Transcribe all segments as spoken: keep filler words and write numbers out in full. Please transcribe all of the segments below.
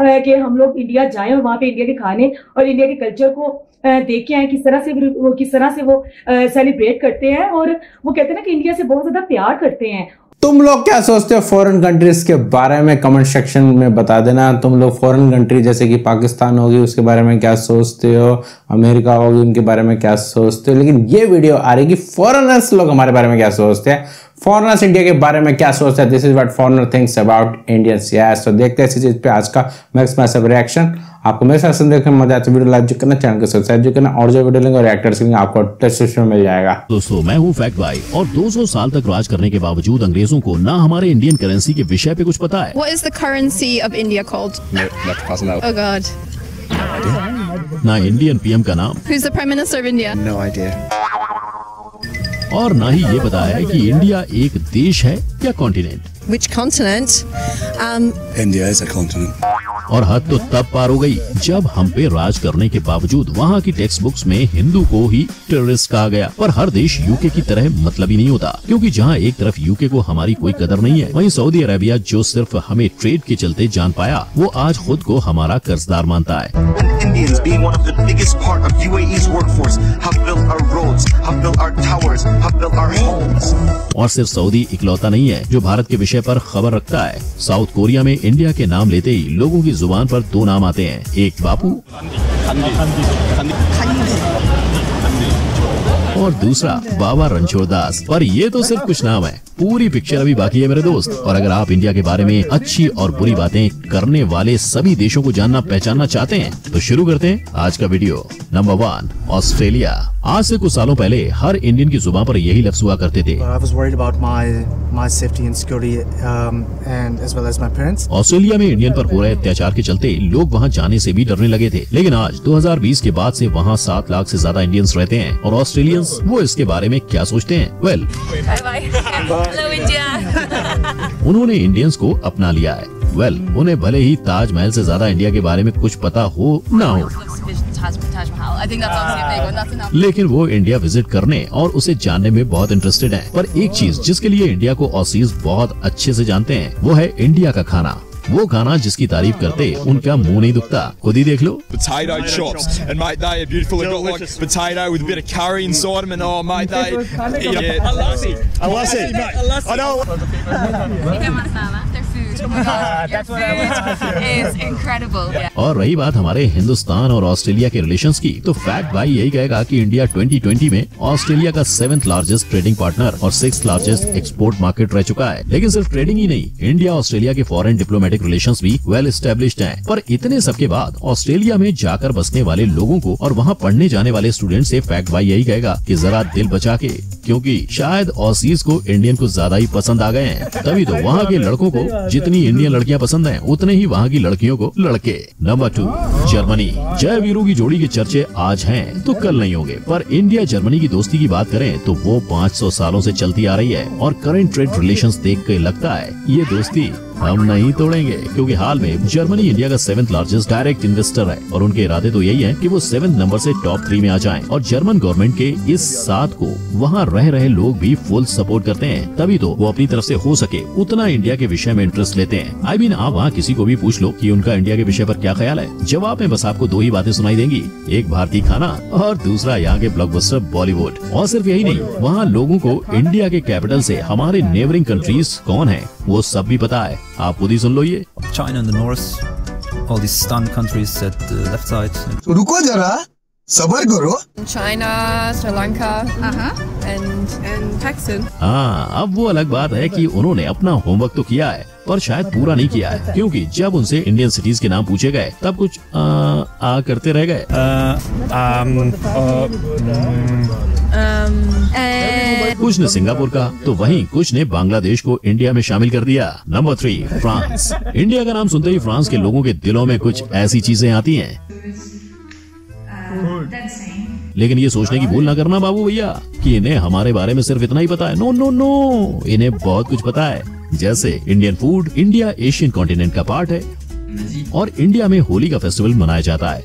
कि हम लोग इंडिया जाएं और वहाँ पे इंडिया के खाने और इंडिया के कल्चर को देख के आए, किस तरह से वो किस तरह से वो सेलिब्रेट करते हैं। और वो कहते हैं ना कि इंडिया से बहुत ज्यादा प्यार करते हैं। तुम लोग क्या सोचते हो फॉरेन कंट्रीज के बारे में? कमेंट सेक्शन में बता देना। तुम लोग फॉरेन कंट्री जैसे कि पाकिस्तान होगी उसके बारे में क्या सोचते हो, अमेरिका होगी उनके बारे में क्या सोचते हो। लेकिन ये वीडियो आ रही कि फॉरेनर्स लोग हमारे बारे में क्या सोचते हैं, फॉरेनर्स इंडिया के बारे में क्या सोचते हैं। This is what foreigner thinks about Indians. Yes, तो देखते हैं इसी चीज पे आज का मैक्स मैसिव रिएक्शन। आपको मेरे साथ देखने में मजा आता है वीडियो लाइक जो करना, चैनल को सब्सक्राइब जो करना, और जो वीडियो लेंगे रिएक्टर्स लिंक आपको डिस्क्रिप्शन में मिल जाएगा। दोस्तों, मैं हूं फैक्ट भाई, और दो सौ साल तक राज करने के बावजूद अंग्रेजों को ना हमारे इंडियन करेंसी के विषय पे कुछ पता है। What is the currency of India called? Oh god, ना इंडियन पीएम का नाम। Who is the prime minister of India? No idea. और ना ही ये पता है कि इंडिया एक देश है या continent. Which continent? um India is a continent. और हद तो तब पार हो गई जब हम पे राज करने के बावजूद वहाँ की टेक्स्ट बुक्स में हिंदू को ही टेररिस्ट कहा गया। पर हर देश यूके की तरह मतलब ही नहीं होता, क्योंकि जहाँ एक तरफ यूके को हमारी कोई कदर नहीं है, वहीं सऊदी अरेबिया जो सिर्फ हमें ट्रेड के चलते जान पाया, वो आज खुद को हमारा कर्जदार मानता है। Indians being one of the biggest part of U A E's workforce have built our roads, have built our towers, have built our homes. और सिर्फ सऊदी इकलौता नहीं है जो भारत के विषय पर खबर रखता है। साउथ कोरिया में इंडिया के नाम लेते ही लोगों की जुबान पर दो नाम आते हैं, एक बापू और दूसरा बाबा रणछोड़ दास। पर ये तो सिर्फ कुछ नाम है, पूरी पिक्चर अभी बाकी है मेरे दोस्त। और अगर आप इंडिया के बारे में अच्छी और बुरी बातें करने वाले सभी देशों को जानना पहचानना चाहते हैं तो शुरू करते हैं आज का वीडियो। Number one, Australia. आज से कुछ सालों पहले हर इंडियन की जुबान पर यही लफ्ज हुआ करते थे। ऑस्ट्रेलिया में इंडियन पर हो रहे अत्याचार के चलते लोग वहाँ जाने से भी डरने लगे थे। लेकिन आज दो हज़ार बीस के बाद से वहाँ सात लाख से ज्यादा इंडियंस रहते हैं। और ऑस्ट्रेलियंस वो इसके बारे में क्या सोचते हैं? Well, hello India. उन्होंने इंडियंस को अपना लिया है। वेल, well, उन्हें भले ही ताजमहल से ज्यादा इंडिया के बारे में कुछ पता हो ना हो, लेकिन वो इंडिया विजिट करने और उसे जानने में बहुत इंटरेस्टेड हैं। पर एक चीज जिसके लिए इंडिया को ऑसीज बहुत अच्छे से जानते हैं वो है इंडिया का खाना। वो खाना जिसकी तारीफ करते उनका मुंह नहीं दुखता। खुद ही देख लो, और रही बात हमारे हिंदुस्तान और ऑस्ट्रेलिया के रिलेशंस की, तो फैक्ट भाई यही कहेगा कि इंडिया दो हज़ार बीस में ऑस्ट्रेलिया का सेवेंथ लार्जेस्ट ट्रेडिंग पार्टनर और सिक्स्थ लार्जेस्ट एक्सपोर्ट मार्केट रह चुका है। लेकिन सिर्फ ट्रेडिंग ही नहीं, इंडिया ऑस्ट्रेलिया के फॉरेन डिप्लोमेटिक रिलेशंस भी वेल एस्टेब्लिश्ड हैं। पर इतने सबके बाद ऑस्ट्रेलिया में जाकर बसने वाले लोगों को और वहाँ पढ़ने जाने वाले स्टूडेंट से फैक्ट भाई यही कहेगा कि जरा दिल बचा के, क्योंकि शायद ऑसीज को इंडियन को ज्यादा ही पसंद आ गए हैं। तभी तो वहाँ के लड़कों को जितनी इंडियन लड़कियाँ पसंद हैं उतने ही वहाँ की लड़कियों को लड़के। Number two, Germany. Jai Veeru की जोड़ी के चर्चे आज हैं तो कल नहीं होंगे, पर इंडिया जर्मनी की दोस्ती की बात करें तो वो पाँच सौ सालों से चलती आ रही है। और करंट ट्रेड रिलेशंस देख के लगता है ये दोस्ती हम नहीं तोड़ेंगे, क्योंकि हाल में जर्मनी इंडिया का सेवेंथ लार्जेस्ट डायरेक्ट इन्वेस्टर है। और उनके इरादे तो यही है कि वो सेवेंथ नंबर से टॉप थ्री में आ जाएं। और जर्मन गवर्नमेंट के इस साथ को वहाँ रह रहे लोग भी फुल सपोर्ट करते हैं। तभी तो वो अपनी तरफ से हो सके उतना इंडिया के विषय में इंटरेस्ट लेते हैं। आई मीन, आप वहाँ किसी को भी पूछ लो कि उनका इंडिया के विषय पर क्या ख्याल है, जवाब में बस आपको दो ही बातें सुनाई देंगी, एक भारतीय खाना और दूसरा यहाँ के ब्लॉकबस्टर बॉलीवुड। और सिर्फ यही नहीं, वहाँ लोगों को इंडिया के कैपिटल से हमारे नेबरिंग कंट्रीज कौन है वो सब भी पता है। आप खुद ही सुन लो। ये China in the north, all this stan countries at the left side. तो रुको जरा, सबर करो। चाइना, श्रीलंका एंड एंड टैक्सन। हाँ, अब वो अलग बात है कि उन्होंने अपना होमवर्क तो किया है पर शायद पूरा नहीं किया है, क्योंकि जब उनसे इंडियन सिटीज के नाम पूछे गए तब कुछ आ, आ करते रह गए। कुछ ने सिंगापुर का, तो वहीं कुछ ने बांग्लादेश को इंडिया में शामिल कर दिया। Number three, France. इंडिया का नाम सुनते ही फ्रांस के लोगों के दिलों में कुछ ऐसी चीजें आती हैं, लेकिन ये सोचने की भूल न करना बाबू भैया कि इन्हें हमारे बारे में सिर्फ इतना ही पता है। नो नो नो, इन्हें बहुत कुछ पता है, जैसे Indian food. India Asian continent का पार्ट है और इंडिया में होली का फेस्टिवल मनाया जाता है।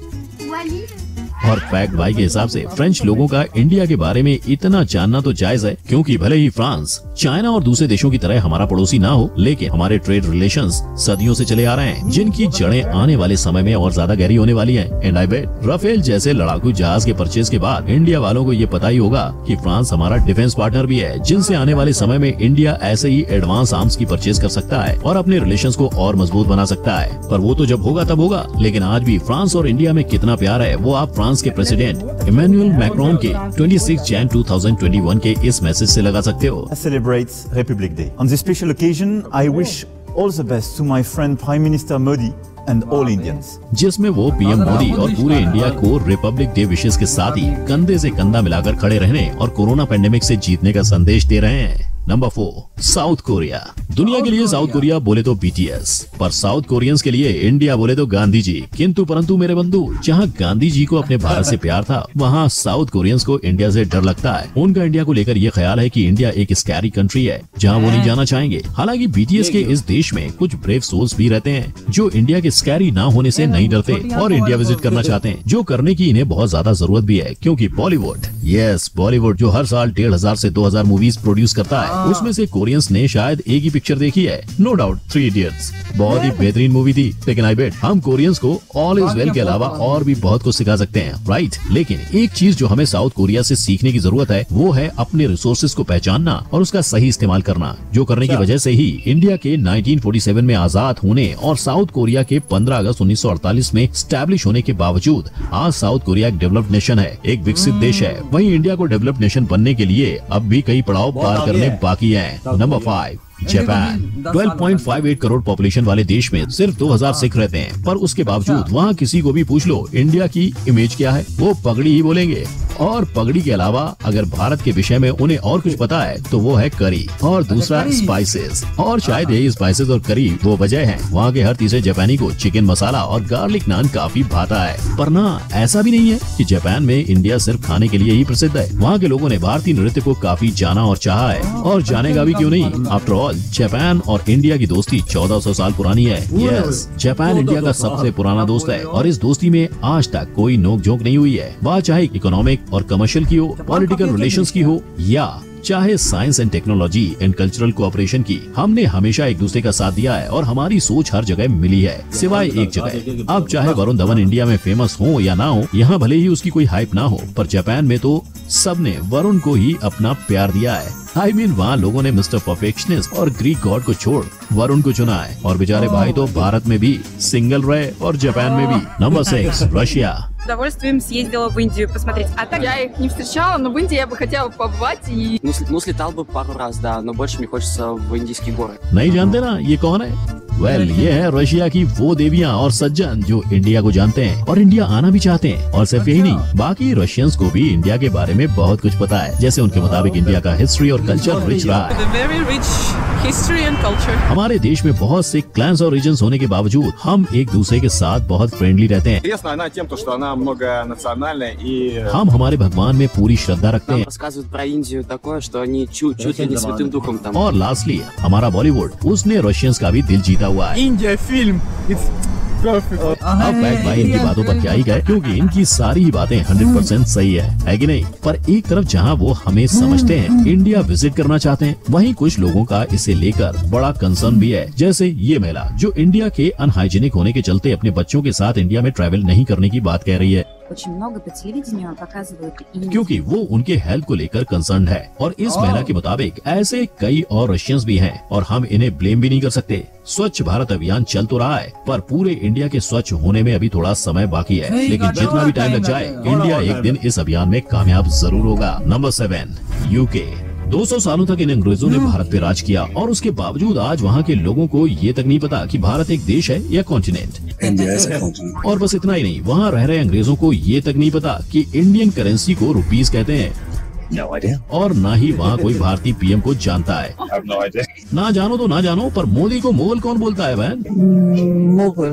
और फैक्ट भाई के हिसाब से फ्रेंच लोगों का इंडिया के बारे में इतना जानना तो जायज है, क्योंकि भले ही फ्रांस चाइना और दूसरे देशों की तरह हमारा पड़ोसी ना हो, लेकिन हमारे ट्रेड रिलेशंस सदियों से चले आ रहे हैं, जिनकी जड़ें आने वाले समय में और ज्यादा गहरी होने वाली हैं। एंड आई बेट राफेल जैसे लड़ाकू जहाज के परचेज के बाद इंडिया वालों को ये पता ही होगा कि फ्रांस हमारा डिफेंस पार्टनर भी है, जिनसे आने वाले समय में इंडिया ऐसे ही एडवांस आर्म्स की परचेज कर सकता है और अपने रिलेशन को और मजबूत बना सकता है। पर वो तो जब होगा तब होगा, लेकिन आज भी फ्रांस और इंडिया में कितना प्यार है वो आप फ्रांस के प्रेसिडेंट इमैनुअल मैक्रोन के छब्बीस जनवरी दो हज़ार इक्कीस के इस मैसेज से लगा सकते हो। Celebrates Republic Day. On this special occasion, I wish all the best to my friend Prime Minister Modi. जिसमें वो पीएम मोदी और पूरे इंडिया को रिपब्लिक डे विशेष के साथ ही कंधे से कंधा मिलाकर खड़े रहने और कोरोना पैंडेमिक से जीतने का संदेश दे रहे हैं। Number four, South Korea. दुनिया के लिए साउथ कोरिया बोले तो बीटीएस, पर साउथ कोरियंस के लिए इंडिया बोले तो गांधी जी। किंतु परंतु मेरे बंधु, जहाँ गांधी जी को अपने भारत से प्यार था, वहाँ साउथ कोरियंस को इंडिया से डर लगता है। उनका इंडिया को लेकर ये ख्याल है कि इंडिया एक स्कैरी कंट्री है जहाँ वो नहीं जाना चाहेंगे। हालांकि बीटीएस के इस देश में कुछ ब्रेव सोल्स भी रहते हैं जो इंडिया के स्कैरी ना होने से नहीं डरते और इंडिया विजिट करना चाहते हैं, जो करने की इन्हें बहुत ज्यादा जरूरत भी है, क्योंकि बॉलीवुड यस बॉलीवुड जो हर साल डेढ़ हजार से दो हजार मूवीज प्रोड्यूस करता है, उसमें से कोरियंस ने शायद एक ही पिक्चर देखी है, नो डाउट थ्री इडियट्स। बहुत ही बेहतरीन मूवी थी, लेकिन आई बेट हम कोरियंस को ऑल इज वेल के अलावा और भी बहुत कुछ सिखा सकते हैं, राइट। लेकिन एक चीज जो हमें साउथ कोरिया से सीखने की जरूरत है वो है अपने रिसोर्सेज को पहचानना और उसका सही इस्तेमाल करना, जो करने की वजह से ही इंडिया के उन्नीस सौ सैंतालीस में आजाद होने और साउथ कोरिया के पंद्रह अगस्त उन्नीस सौ अड़तालीस में स्टैब्लिश होने के बावजूद आज साउथ कोरिया एक डेवलप्ड नेशन है, एक विकसित देश है। वहीं इंडिया को डेवलप्ड नेशन बनने के लिए अब भी कई पड़ाव पार करने बाकी है। Number five, Japan. बारह पॉइंट पाँच आठ करोड़ पॉपुलेशन वाले देश में सिर्फ दो हज़ार सिख रहते हैं, पर उसके बावजूद वहाँ किसी को भी पूछ लो इंडिया की इमेज क्या है, वो पगड़ी ही बोलेंगे। और पगड़ी के अलावा अगर भारत के विषय में उन्हें और कुछ पता है तो वो है करी और दूसरा स्पाइसेस, और शायद यही स्पाइसेस और करी वो वजह है वहाँ के हर तीसरे जापानी को चिकन मसाला और गार्लिक नान काफी भाता है। पर ना ऐसा भी नहीं है कि जापान में इंडिया सिर्फ खाने के लिए ही प्रसिद्ध है, वहाँ के लोगों ने भारतीय नृत्य को काफी जाना और चाहा है, और जानेगा भी क्यों नहीं। आफ्टर ऑल जापान और इंडिया की दोस्ती चौदह सौ साल पुरानी है। यस, जापान इंडिया का सबसे पुराना दोस्त है और इस दोस्ती में आज तक कोई नोकझोंक नहीं हुई है, वह चाहे इकोनॉमिक और कमर्शियल की हो, पॉलिटिकल रिलेशंस की हो, या चाहे science and technology and cultural cooperation की। हमने हमेशा एक दूसरे का साथ दिया है और हमारी सोच हर जगह मिली है, सिवाय एक जगह। अब चाहे वरुण धवन इंडिया में फेमस हो या ना हो, यहाँ भले ही उसकी कोई हाइप ना हो, पर जापान में तो सबने वरुण को ही अपना प्यार दिया है। आई I मीन mean, वहाँ लोगों ने मिस्टर परफेक्शनिस्ट और ग्रीक गॉड को छोड़ वरुण को चुना है, और बेचारे भाई तो भारत में भी सिंगल रहे और जापान में भी। Number six, Russia. удовольствием съездила в Индию посмотреть. А так я их не встречала, но в Индии я бы хотела побывать и ну, ну слетал бы пару раз, да, но больше мне хочется в индийские горы. नहीं जानते ना ये कौन है? वेल well, ये है रशिया की वो देवियां और सज्जन जो इंडिया को जानते हैं और इंडिया आना भी चाहते हैं। और सिर्फ यही नहीं, बाकी रशियंस को भी इंडिया के बारे में बहुत कुछ पता है। जैसे उनके मुताबिक इंडिया का हिस्ट्री और कल्चर रिच रहा है। हमारे देश में बहुत से क्लैंस और रीजन्स होने के बावजूद हम एक दूसरे के साथ बहुत फ्रेंडली रहते हैं। हम हमारे भगवान में पूरी श्रद्धा रखते हैं। और लास्टली हमारा बॉलीवुड, उसने रशियंस का भी दिल जीता हुआ है। इंडिया फिल्म अब बैक भाई इनकी बातों पर क्या ही गए, क्योंकि इनकी सारी ही बातें सौ परसेंट सही है, है कि नहीं। पर एक तरफ जहां वो हमें समझते हैं, इंडिया विजिट करना चाहते हैं, वहीं कुछ लोगों का इसे लेकर बड़ा कंसर्न भी है। जैसे ये महिला जो इंडिया के अनहाइजीनिक होने के चलते अपने बच्चों के साथ इंडिया में ट्रैवल नहीं करने की बात कह रही है, क्योंकि वो उनके हेल्थ को लेकर कंसर्न है। और इस महिला के मुताबिक ऐसे कई और रशियंस भी हैं और हम इन्हें ब्लेम भी नहीं कर सकते। स्वच्छ भारत अभियान चल तो रहा है, पर पूरे इंडिया के स्वच्छ होने में अभी थोड़ा समय बाकी है, लेकिन जितना भी टाइम लग जाए इंडिया एक दिन इस अभियान में कामयाब जरूर होगा। Number seven, UK. दो सौ सालों तक इन अंग्रेजों ने भारत पे राज किया और उसके बावजूद आज वहाँ के लोगों को ये तक नहीं पता कि भारत एक देश है या कॉन्टिनेंट। और बस इतना ही नहीं, वहाँ रह रहे अंग्रेजों को ये तक नहीं पता कि इंडियन करेंसी को रुपीस कहते हैं। No idea. और ना ही वहाँ कोई भारतीय पीएम को जानता है। I have no idea. ना जानो तो ना जानो, पर मोदी को मुगल कौन बोलता है बहन? मुगल।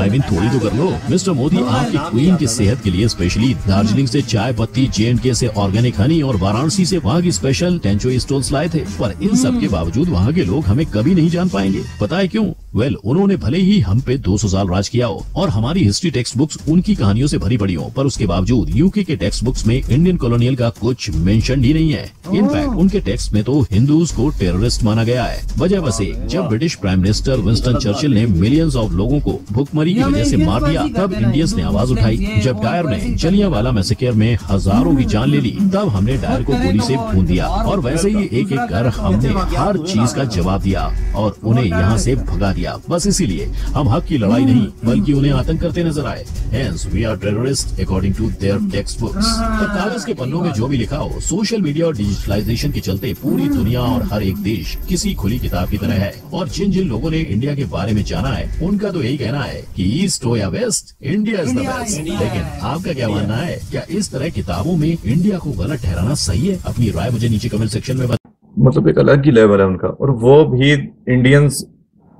आई मीन थोड़ी तो कर लो। मिस्टर मोदी आपकी क्वीन की सेहत के लिए स्पेशली दार्जिलिंग से चाय पत्ती, जे एंड के से ऑर्गेनिक हनी और वाराणसी से वहाँ की स्पेशल टेंचो स्टोल्स लाए थे। पर इन सब के बावजूद वहाँ के लोग हमें कभी नहीं जान पाएंगे, पता है क्यों? वेल well, उन्होंने भले ही हम पे दो सौ साल राज किया हो और हमारी हिस्ट्री टेक्स्ट बुक्स उनकी कहानियों से भरी पड़ी हो, पर उसके बावजूद यूके के टेक्स्ट बुक्स में इंडियन कॉलोनियल का कुछ मेंशन ही नहीं है। इनफैक्ट उनके टेक्स्ट में तो हिंदूज को टेररिस्ट माना गया है। वजह बस एक, जब British prime minister Winston Churchill ने मिलियंस ऑफ लोगों को भूखमरी की वजह से मार दिया, तब इंडियंस ने आवाज उठाई। जब डायर ने जलियांवाला मैसेकर में हजारों की जान ले ली, तब हमने डायर को गोली से भून दिया और वैसे ही एक एक कर हमने हर चीज का जवाब दिया और उन्हें यहाँ से भगा दिया। बस इसीलिए हम हक की लड़ाई नहीं बल्कि उन्हें आतंक करते नजर आए। Hence we are terrorist according to their text books. तो कागज के पन्नों में जो भी लिखा हो, सोशल मीडिया और डिजिटलाइजेशन के चलते पूरी दुनिया और हर एक देश किसी खुली किताब की तरह है। और जिन जिन लोगों ने इंडिया के बारे में जाना है उनका तो यही कहना है कि ईस्ट हो या west, India is the best. लेकिन आपका क्या मानना है, क्या इस तरह किताबों में इंडिया को गलत ठहराना सही है? अपनी राय मुझे नीचे कमेंट सेक्शन में बताएं। मतलब एक अलग ही लेवल है उनका, और वो भी इंडियंस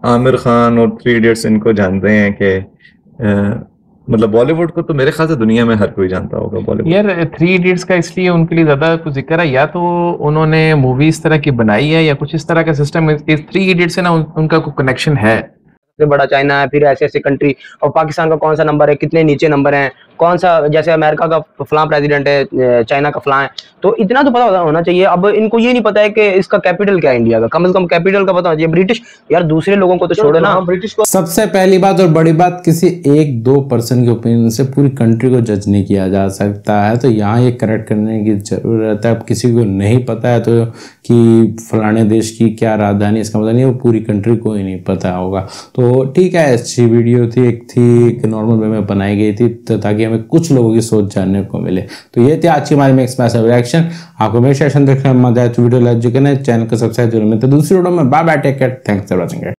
आमिर खान और थ्री इडियट्स इनको जानते हैं कि मतलब बॉलीवुड को तो मेरे ख्याल से दुनिया में हर कोई जानता होगा बॉलीवुड। यार थ्री इडियट्स का इसलिए उनके लिए ज्यादा कुछ जिक्र है, या तो उन्होंने मूवी इस तरह की बनाई है या कुछ इस तरह का सिस्टम थ्री इडियट्स से ना उन, उनका कोई कनेक्शन है। बड़ा चाइना है, फिर ऐसे ऐसे कंट्री, और पाकिस्तान का कौन सा नंबर है, कितने नीचे नंबर हैं, कौन सा जैसे अमेरिका का फलां प्रेसिडेंट है, चाइना का फलां है, तो इतना तो पता होना चाहिए। अब इनको ये नहीं पता है कि इसका कैपिटल क्या है इंडिया का, कम से कम कैपिटल का पता होना चाहिए। ब्रिटिश यार दूसरे लोगों को तो छोड़ो ना, ब्रिटिश को। सबसे पहली बात और बड़ी बात, किसी एक दो पर्सन के ओपिनियन से पूरी कंट्री को जज नहीं किया जा सकता है, तो यहाँ ये करेक्ट करने की जरूरत है। अब किसी को नहीं पता है तो कि फलाने देश की क्या राजधानी, इसका मतलब नहीं वो पूरी कंट्री को ही नहीं पता होगा। तो ठीक है, अच्छी वीडियो थी, एक थी एक नॉर्मल वे में बनाई गई थी तो ताकि हमें कुछ लोगों की सोच जानने को मिले। तो ये थी आज की हमारे मैक्स मैसिव रिएक्शन। आपको मेरे सेशन देखने में मजा आए तो वीडियो लाइक करना, चैनल को सब्सक्राइब जरूर। मिलते दूसरी वीडियो में, bye bye, take care, thanks for watching.